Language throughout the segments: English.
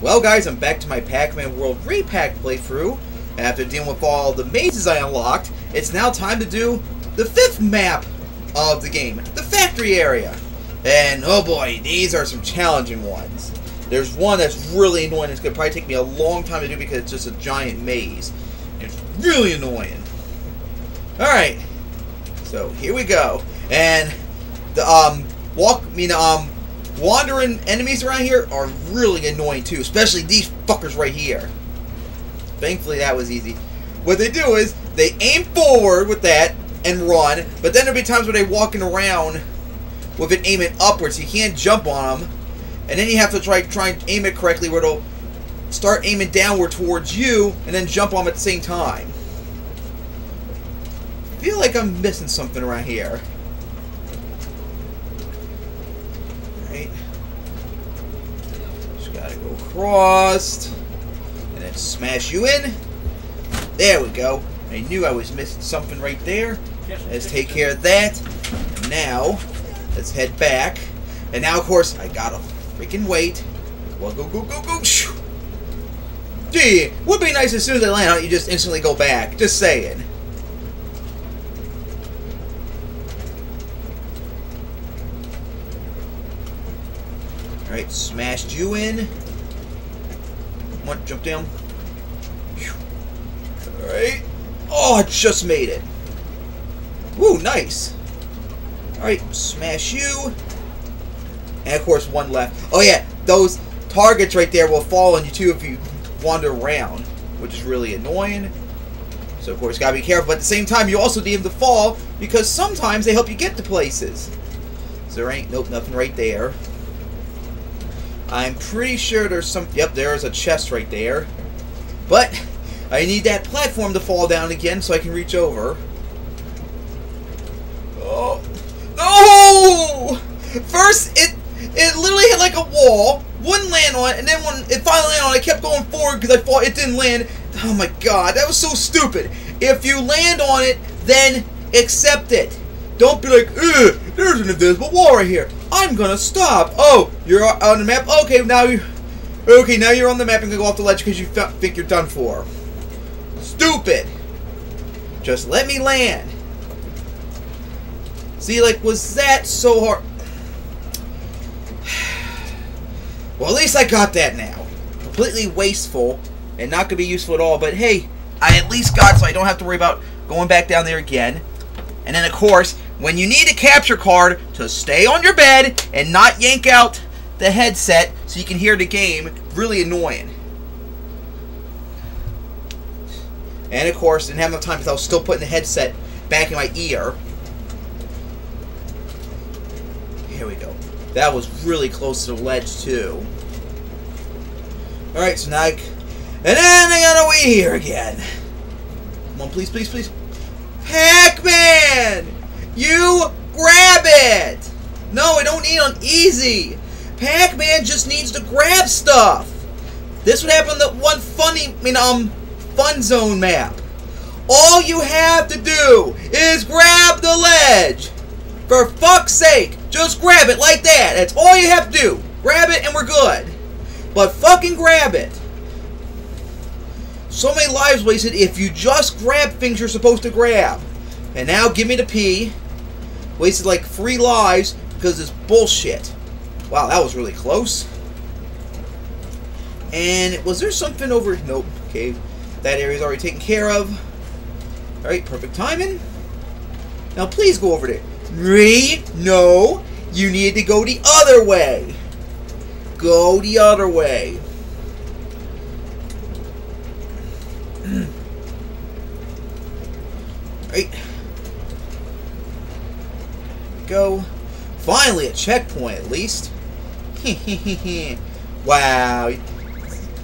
Well guys, I'm back to my Pac-Man World Re-PAC playthrough. After dealing with all the mazes I unlocked, it's now time to do the 5th map of the game, the factory area. And oh boy, these are some challenging ones. There's one that's really annoying. It's going to probably take me a long time to do because it's just a giant maze. It's really annoying. Alright, so here we go. And the wandering enemies around here are really annoying too, especially these fuckers right here. Thankfully that was easy. What they do is they aim forward with that and run, but then there'll be times where they're walking around with it aiming upwards. You can't jump on them, and then you have to try and aim it correctly where it'll start aiming downward towards you and then jump on them at the same time. I feel like I'm missing something around here. Crossed, and then smash you in. There we go. I knew I was missing something right there. Let's take care of that. And now, let's head back. And now, of course, I gotta freaking wait. Well, go. Gee, would be nice as soon as I land out, you just instantly go back. Just saying. Alright, smashed you in. Jump down. Alright. Oh, I just made it. Woo, nice. Alright, smash you. And of course, one left. Oh yeah, those targets right there will fall on you too if you wander around, which is really annoying. So of course, gotta be careful. But at the same time, you also need them to fall because sometimes they help you get to places. So there ain't, nope, nothing right there. I'm pretty sure there's some... Yep, there's a chest right there. But I need that platform to fall down again so I can reach over. Oh. No! First, it literally hit like a wall, wouldn't land on it, and then when it finally landed on it, I kept going forward because I thought it didn't land. Oh my god, that was so stupid. If you land on it, then accept it. Don't be like, ugh, there's an invisible wall right here. I'm gonna stop. Oh, you're on the map. Okay, now you're on the map and can go off the ledge because you think you're done for. Stupid. Just let me land. See, like, was that so hard? Well, at least I got that now. Completely wasteful and not gonna be useful at all. But hey, I at least got it so I don't have to worry about going back down there again. And then, of course, when you need a capture card to stay on your bed and not yank out the headset so you can hear the game, really annoying. And, of course, didn't have enough time because I was still putting the headset back in my ear. Here we go. That was really close to the ledge, too. Alright, so now and then I gotta wait here again. Come on, please, please, please. Pac-Man! You grab it! No, I don't need on easy! Pac-Man just needs to grab stuff! This would happen on the one fun zone map. All you have to do is grab the ledge! For fuck's sake, just grab it like that! That's all you have to do! Grab it and we're good! But fucking grab it! So many lives wasted if you just grab things you're supposed to grab. And now give me the P. Wasted like 3 lives because it's bullshit. Wow, that was really close. And was there something over... Nope. Okay, that area's already taken care of. Alright, perfect timing. Now please go over there. Re? No. You need to go the other way. Go the other way. Right. Go. Finally a checkpoint at least. Wow.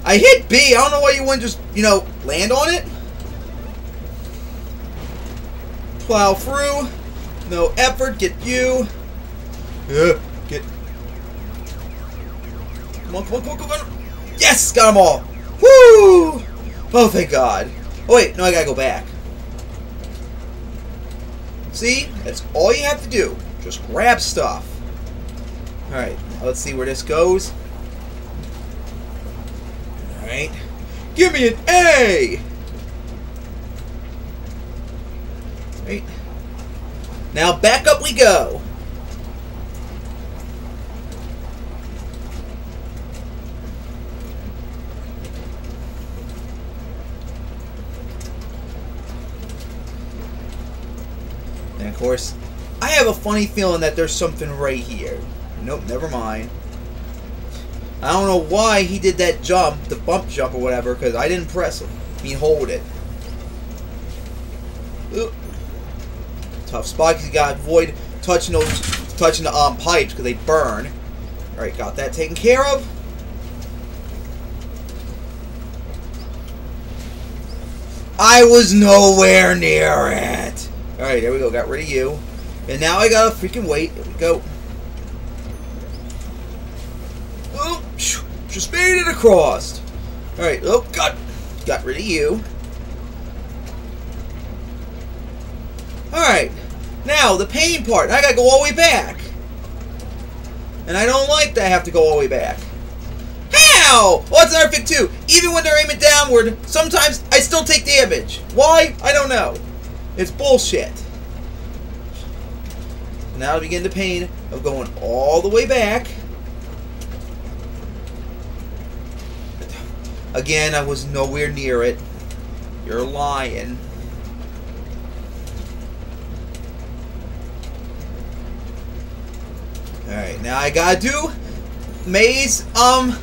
I hit B. I don't know why you wouldn't just, you know, land on it. Plow through. No effort. Get you. Get. Come on, come on, come on, come on. Yes! Got them all. Woo! Oh, thank God. Oh, wait. No, I gotta go back. See? That's all you have to do. Just grab stuff. Alright. Let's see where this goes. right? Give me an A! Right? Now back up we go. And of course, I have a funny feeling that there's something right here. Nope, never mind. I don't know why he did that jump, the bump jump or whatever, because I didn't press it. I mean, hold it. Oop. Tough spot, because you gotta avoid touching those, touching the pipes, because they burn. Alright, got that taken care of. I was nowhere near it. Alright, there we go, got rid of you. And now I gotta freaking wait. There we go. Just made it across. All right. Oh God, got rid of you. All right. Now the pain part. I gotta go all the way back, and I don't like that I have to go all the way back. How? Well, that's another thing too. Even when they're aiming downward, sometimes I still take damage. Why? I don't know. It's bullshit. Now to begin the pain of going all the way back. Again, I was nowhere near it. You're lying. Alright, now I gotta do maze, factory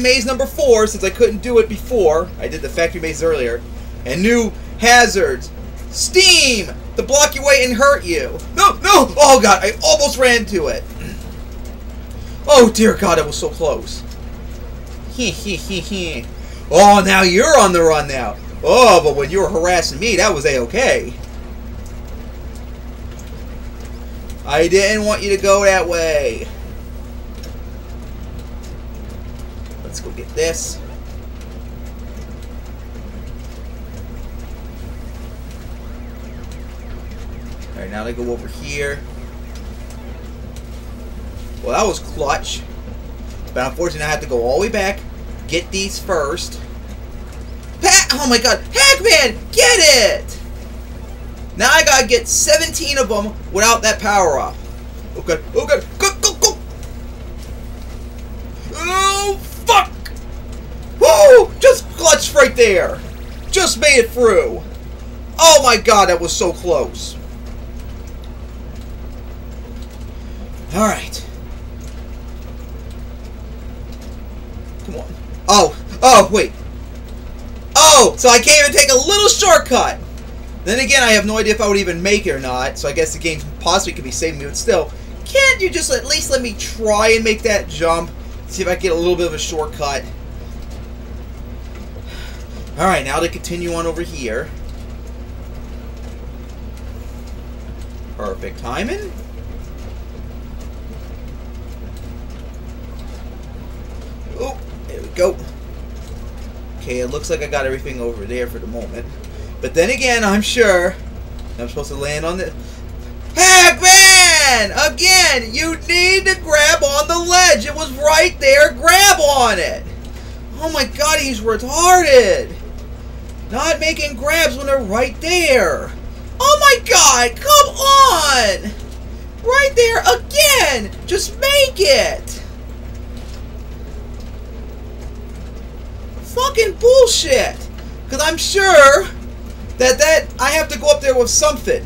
maze number 4, since I couldn't do it before. I did the factory maze earlier. And new hazards. Steam! To block your way and hurt you. No, no! Oh God, I almost ran to it. Oh dear God, I was so close. Oh, now you're on the run now. Oh, but when you were harassing me, that was A-okay. I didn't want you to go that way. Let's go get this. Alright, now they go over here. Well, that was clutch. But unfortunately, I have to go all the way back. Get these first. Oh my God, Pac-Man, get it! Now I gotta get 17 of them without that power up. Okay, okay, go, go, go! Oh fuck! Woo! Just clutched right there. Just made it through. Oh my God, that was so close. All right. Come on. Oh, wait. Oh, so I can't even take a little shortcut. Then again, I have no idea if I would even make it or not, so I guess the game possibly could be saving me, but still. Can't you just at least let me try and make that jump? See if I can get a little bit of a shortcut. Alright, now to continue on over here. Perfect timing. Oh. There we go. Okay, it looks like I got everything over there for the moment. But then again, I'm sure I'm supposed to land on the... Pac-Man! Again, you need to grab on the ledge. It was right there. Grab on it. Oh my God, he's retarded. Not making grabs when they're right there. Oh my God, come on! Right there again! Just make it! Fucking bullshit! Because I'm sure that I have to go up there with something.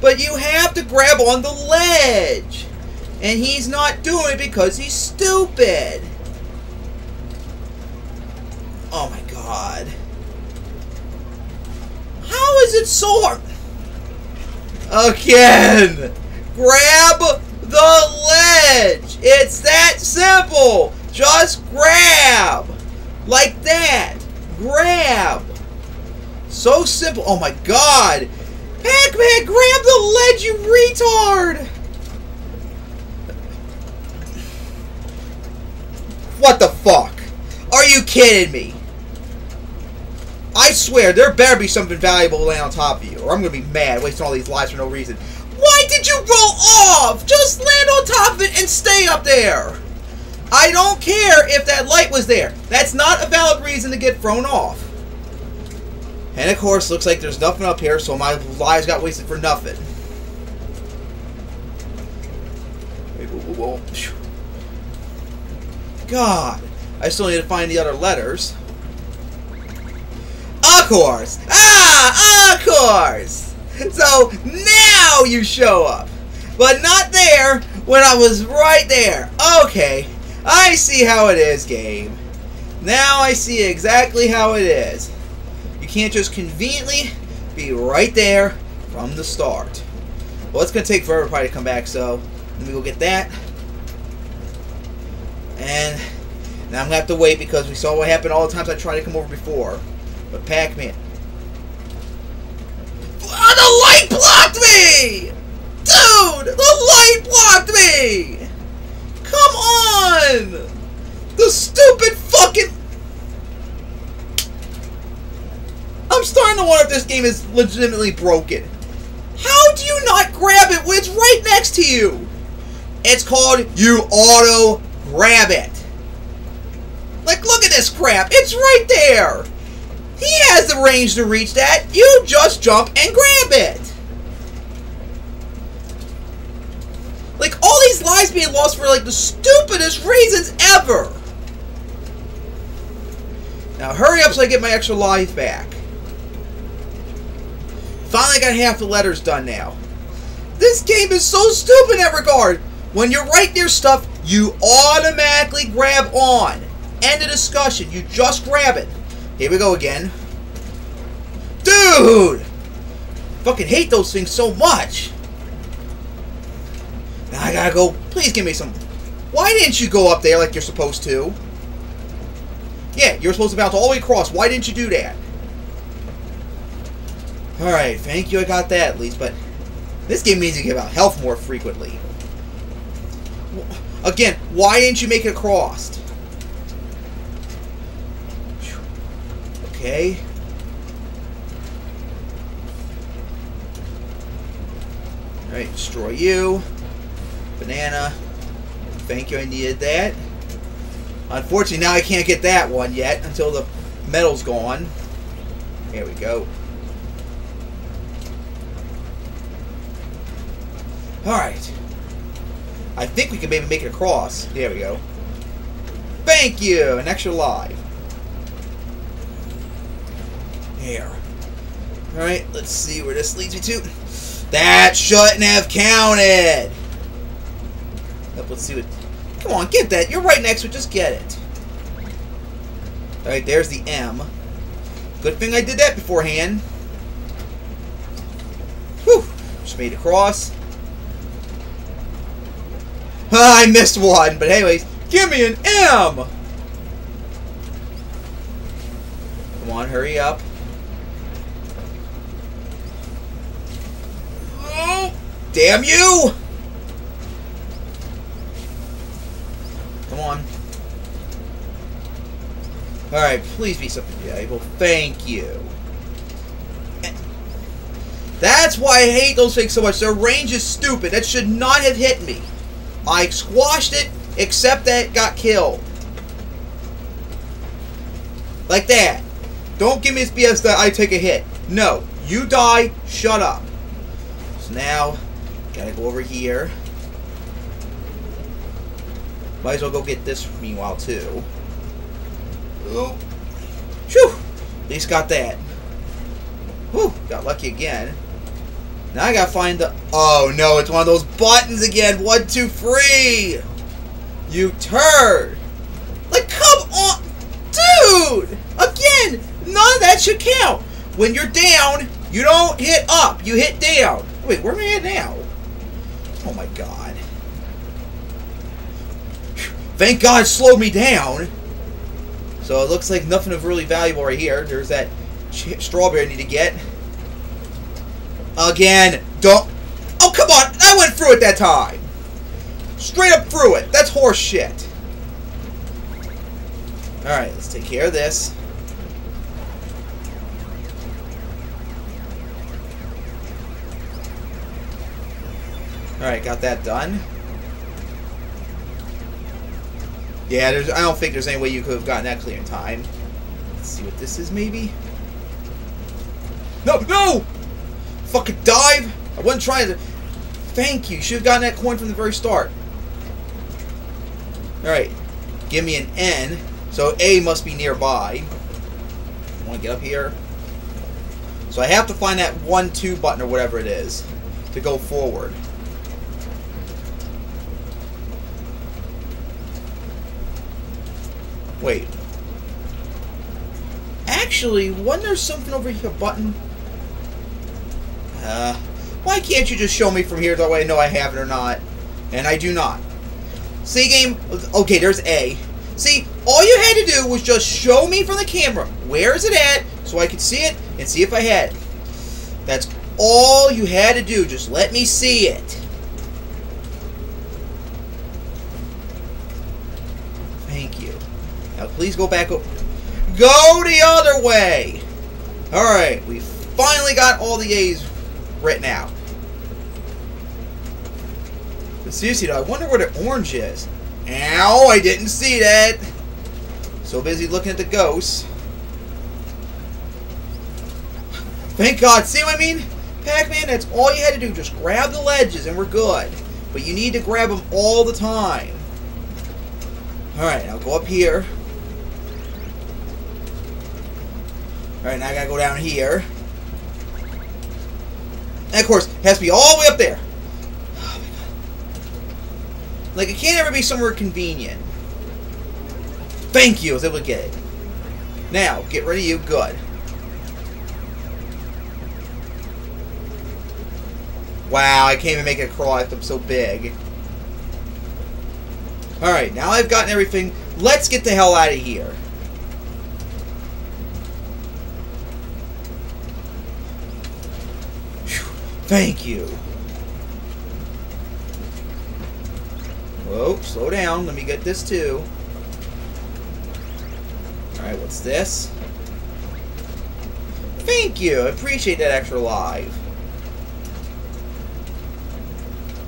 But you have to grab on the ledge. And he's not doing it because he's stupid. Oh my God. How is it so hard? Again! Grab the ledge! It's that simple! Just grab! Like that! Grab! So simple. Oh my God! Pac-Man, grab the ledge, you retard! What the fuck? Are you kidding me? I swear, there better be something valuable laying on top of you, or I'm gonna be mad wasting all these lives for no reason. Why did you roll off? Just land on top of it and stay up there! I don't care if that light was there. That's not a valid reason to get thrown off. And of course, looks like there's nothing up here, so my lives got wasted for nothing. God. I still need to find the other letters. Of course! Ah! Of course! So, now you show up! But not there, when I was right there. Okay, I see how it is, game. Now I see exactly how it is. You can't just conveniently be right there from the start. Well, it's going to take forever probably to come back, so let me go get that. And now I'm going to have to wait because we saw what happened all the times I tried to come over before. But Pac-Man... Oh, the light blocked me! Dude, the light blocked me! Come on! The stupid fucking... I'm starting to wonder if this game is legitimately broken. How do you not grab it when it's right next to you? It's called you auto-grab it. Like, look at this crap. It's right there. He has the range to reach that. You just jump and grab it. Like, all these lives being lost for, like, the stupidest reasons ever! Now, hurry up so I get my extra life back. Finally got half the letters done now. This game is so stupid in that regard. When you're right near stuff, you automatically grab on. End of discussion. You just grab it. Here we go again. Dude! Fucking hate those things so much. I gotta go. Please give me some. Why didn't you go up there like you're supposed to? Yeah, you're supposed to bounce all the way across. Why didn't you do that? Alright, thank you. I got that at least. But this game means you give out health more frequently. Again, why didn't you make it across? Okay. Alright, destroy you. Banana. Thank you, I needed that. Unfortunately, now I can't get that one yet until the metal's gone. There we go. Alright. I think we can maybe make it across. There we go. Thank you! An extra life. There. Alright, let's see where this leads me to. That shouldn't have counted! Let's see what... Come on, get that. You're right next to it. Just get it. Alright, there's the M. Good thing I did that beforehand. Whew. Just made it across. Ah, I missed one. But anyways, give me an M! Come on, hurry up. Oh, damn you! Come on. Alright, please be something valuable. Thank you. That's why I hate those things so much. Their range is stupid. That should not have hit me. I squashed it, except that it got killed. Like that. Don't give me this BS that I take a hit. No. You die. Shut up. So now, gotta go over here. Might as well go get this meanwhile, too. Ooh. Phew! At least got that. Whew! Got lucky again. Now I gotta find the... Oh, no, it's one of those buttons again! 1, 2, 3! You turd! Like, come on! Dude! Again! None of that should count! When you're down, you don't hit up. You hit down. Wait, where am I at now? Oh, my God. Thank God it slowed me down. So it looks like nothing of really valuable right here. There's that strawberry I need to get. Again, don't... Oh, come on! I went through it that time! Straight up through it! That's horse shit! Alright, let's take care of this. Alright, got that done. Yeah, I don't think there's any way you could have gotten that clear in time. Let's see what this is, maybe. No, no! Fucking dive! I wasn't trying to... Thank you. Should have gotten that coin from the very start. Alright. Give me an N. So A must be nearby. I want to get up here. So I have to find that 1-2 button or whatever it is to go forward. Wait. Actually, wasn't there something over here? A button? Why can't you just show me from here that way I know I have it or not? And I do not. See, game? Okay, there's A. See, all you had to do was just show me from the camera where is it at so I could see it and see if I had it. That's all you had to do. Just let me see it. Thank you. Now, please go back over. Go the other way! Alright, we finally got all the A's written out. But seriously, though, I wonder where the orange is. Ow, I didn't see that! So busy looking at the ghosts. Thank God, see what I mean? Pac-Man, that's all you had to do. Just grab the ledges and we're good. But you need to grab them all the time. Alright, now go up here. Alright, now I gotta go down here. And of course, it has to be all the way up there. Oh my God. Like, it can't ever be somewhere convenient. Thank you, I was able to get it. Now, get rid of you, good. Wow, I can't even make it across, I'm so big. Alright, now I've gotten everything. Let's get the hell out of here. Thank you. Whoa, slow down. Let me get this too. Alright, what's this? Thank you. I appreciate that extra live.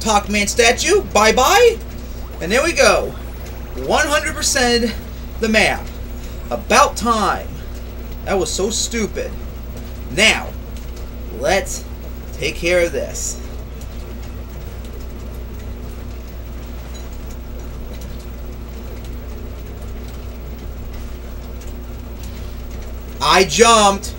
Pac-Man statue. Bye-bye. And there we go. 100% the map. About time. That was so stupid. Now, let's... take care of this. I jumped.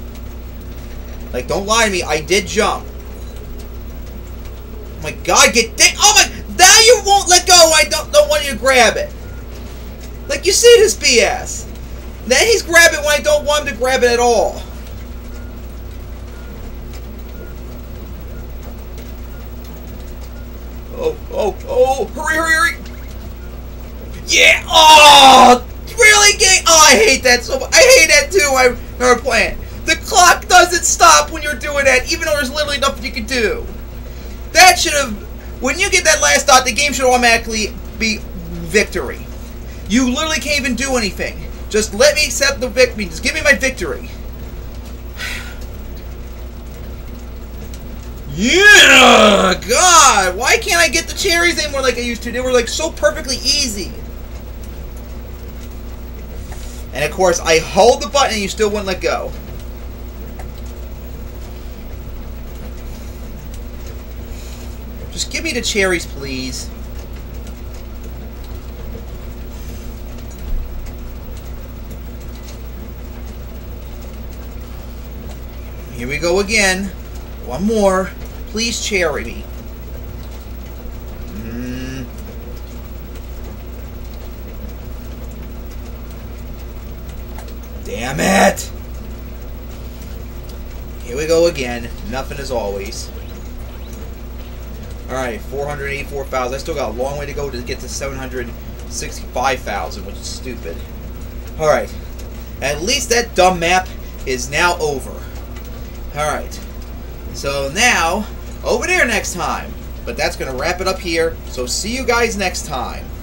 Like, don't lie to me. I did jump. Oh my God, get that. Oh my. Now you won't let go. I don't want you to grab it. Like, you see this BS. Then he's grabbing when I don't want him to grab it at all. Oh, hurry, hurry, hurry. Yeah, oh, really, game? Oh, I hate that so much. I hate that, too. I never planned. The clock doesn't stop when you're doing that, even though there's literally nothing you can do. That should have, when you get that last dot, the game should automatically be victory. You literally can't even do anything. Just let me accept the victory. Just give me my victory. Yeah! God! Why can't I get the cherries anymore like I used to? They were, like, so perfectly easy. And, of course, I hold the button and you still wouldn't let go. Just give me the cherries, please. Here we go again. One more. Please cherry me. Damn it! Here we go again. Nothing as always. Alright, 484,000. I still got a long way to go to get to 765,000, which is stupid. Alright. At least that dumb map is now over. Alright. So now, over there next time. But that's going to wrap it up here. So see you guys next time.